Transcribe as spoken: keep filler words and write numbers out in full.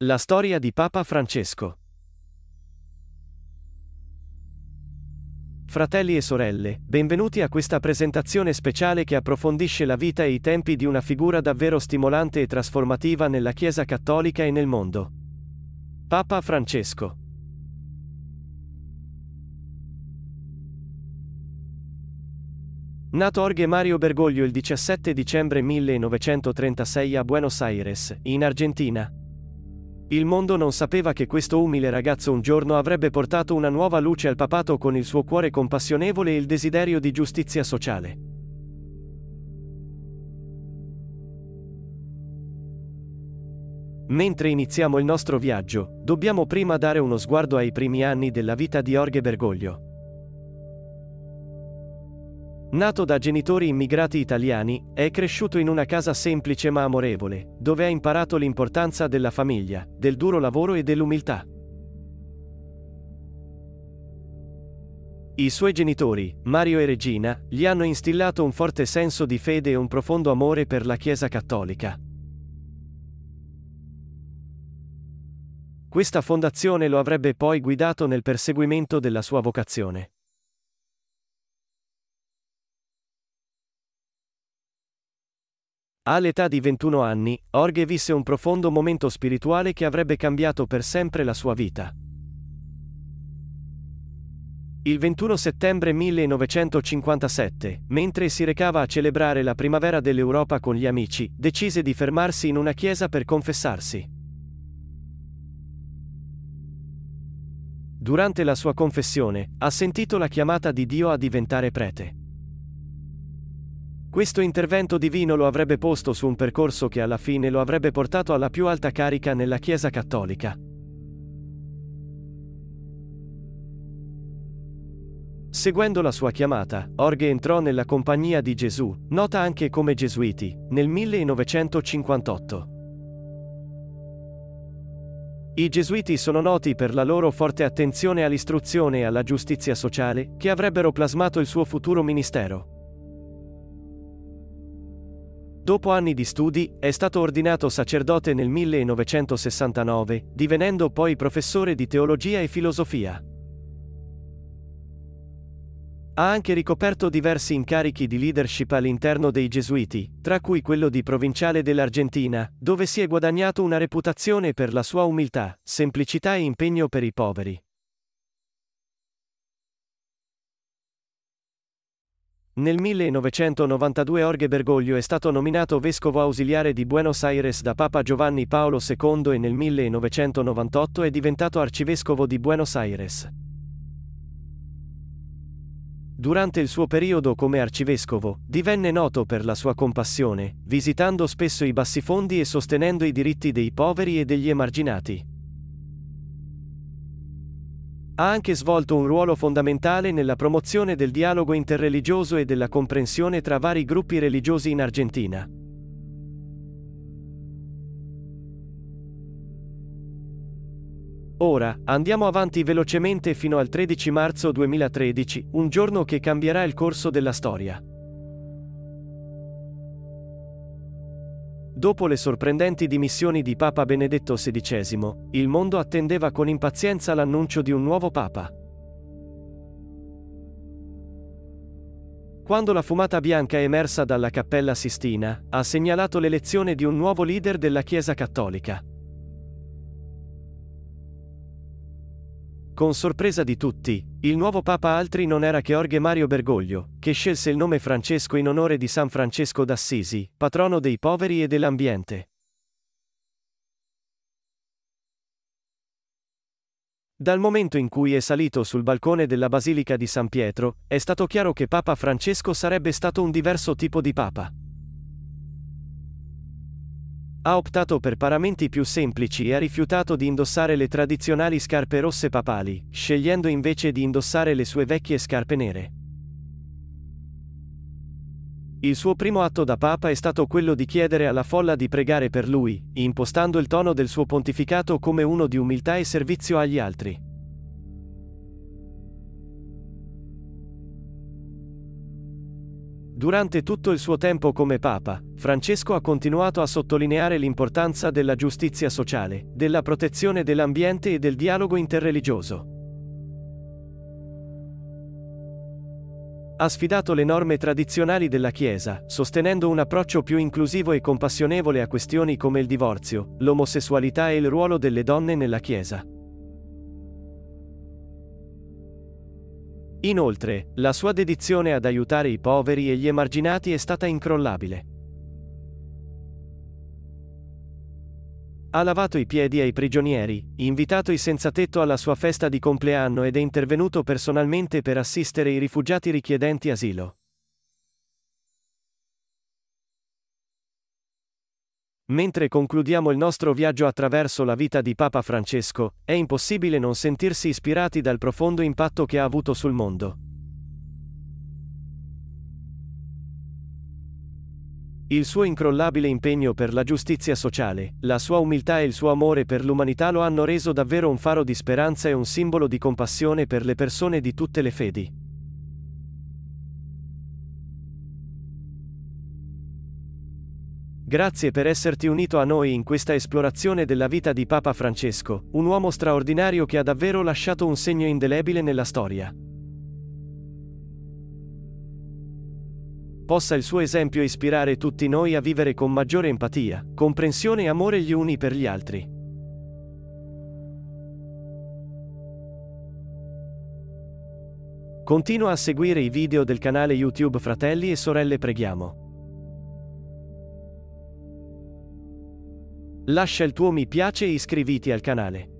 La storia di Papa Francesco. Fratelli e sorelle, benvenuti a questa presentazione speciale che approfondisce la vita e i tempi di una figura davvero stimolante e trasformativa nella Chiesa Cattolica e nel mondo. Papa Francesco. Nato Jorge Mario Bergoglio il diciassette dicembre millenovecentotrentasei a Buenos Aires, in Argentina. Il mondo non sapeva che questo umile ragazzo un giorno avrebbe portato una nuova luce al papato con il suo cuore compassionevole e il desiderio di giustizia sociale. Mentre iniziamo il nostro viaggio, dobbiamo prima dare uno sguardo ai primi anni della vita di Jorge Bergoglio. Nato da genitori immigrati italiani, è cresciuto in una casa semplice ma amorevole, dove ha imparato l'importanza della famiglia, del duro lavoro e dell'umiltà. I suoi genitori, Mario e Regina, gli hanno instillato un forte senso di fede e un profondo amore per la Chiesa Cattolica. Questa fondazione lo avrebbe poi guidato nel perseguimento della sua vocazione. All'età di ventuno anni, Jorge visse un profondo momento spirituale che avrebbe cambiato per sempre la sua vita. Il ventuno settembre millenovecentocinquantasette, mentre si recava a celebrare la primavera dell'Europa con gli amici, decise di fermarsi in una chiesa per confessarsi. Durante la sua confessione, ha sentito la chiamata di Dio a diventare prete. Questo intervento divino lo avrebbe posto su un percorso che alla fine lo avrebbe portato alla più alta carica nella Chiesa Cattolica. Seguendo la sua chiamata, Jorge entrò nella Compagnia di Gesù, nota anche come Gesuiti, nel millenovecentocinquantotto. I Gesuiti sono noti per la loro forte attenzione all'istruzione e alla giustizia sociale, che avrebbero plasmato il suo futuro ministero. Dopo anni di studi, è stato ordinato sacerdote nel millenovecentosessantanove, divenendo poi professore di teologia e filosofia. Ha anche ricoperto diversi incarichi di leadership all'interno dei Gesuiti, tra cui quello di provinciale dell'Argentina, dove si è guadagnato una reputazione per la sua umiltà, semplicità e impegno per i poveri. Nel millenovecentonovantadue Jorge Bergoglio è stato nominato vescovo ausiliare di Buenos Aires da Papa Giovanni Paolo secondo e nel millenovecentonovantotto è diventato arcivescovo di Buenos Aires. Durante il suo periodo come arcivescovo, divenne noto per la sua compassione, visitando spesso i bassifondi e sostenendo i diritti dei poveri e degli emarginati. Ha anche svolto un ruolo fondamentale nella promozione del dialogo interreligioso e della comprensione tra vari gruppi religiosi in Argentina. Ora, andiamo avanti velocemente fino al tredici marzo duemilatredici, un giorno che cambierà il corso della storia. Dopo le sorprendenti dimissioni di Papa Benedetto sedicesimo, il mondo attendeva con impazienza l'annuncio di un nuovo Papa. Quando la fumata bianca emersa dalla Cappella Sistina ha segnalato l'elezione di un nuovo leader della Chiesa Cattolica. Con sorpresa di tutti, il nuovo Papa altri non era che Jorge Mario Bergoglio, che scelse il nome Francesco in onore di San Francesco d'Assisi, patrono dei poveri e dell'ambiente. Dal momento in cui è salito sul balcone della Basilica di San Pietro, è stato chiaro che Papa Francesco sarebbe stato un diverso tipo di Papa. Ha optato per paramenti più semplici e ha rifiutato di indossare le tradizionali scarpe rosse papali, scegliendo invece di indossare le sue vecchie scarpe nere. Il suo primo atto da Papa è stato quello di chiedere alla folla di pregare per lui, impostando il tono del suo pontificato come uno di umiltà e servizio agli altri. Durante tutto il suo tempo come Papa, Francesco ha continuato a sottolineare l'importanza della giustizia sociale, della protezione dell'ambiente e del dialogo interreligioso. Ha sfidato le norme tradizionali della Chiesa, sostenendo un approccio più inclusivo e compassionevole a questioni come il divorzio, l'omosessualità e il ruolo delle donne nella Chiesa. Inoltre, la sua dedizione ad aiutare i poveri e gli emarginati è stata incrollabile. Ha lavato i piedi ai prigionieri, invitato i senzatetto alla sua festa di compleanno ed è intervenuto personalmente per assistere i rifugiati richiedenti asilo. Mentre concludiamo il nostro viaggio attraverso la vita di Papa Francesco, è impossibile non sentirsi ispirati dal profondo impatto che ha avuto sul mondo. Il suo incrollabile impegno per la giustizia sociale, la sua umiltà e il suo amore per l'umanità lo hanno reso davvero un faro di speranza e un simbolo di compassione per le persone di tutte le fedi. Grazie per esserti unito a noi in questa esplorazione della vita di Papa Francesco, un uomo straordinario che ha davvero lasciato un segno indelebile nella storia. Possa il suo esempio ispirare tutti noi a vivere con maggiore empatia, comprensione e amore gli uni per gli altri. Continua a seguire i video del canale YouTube Fratelli e Sorelle Preghiamo. Lascia il tuo mi piace e iscriviti al canale.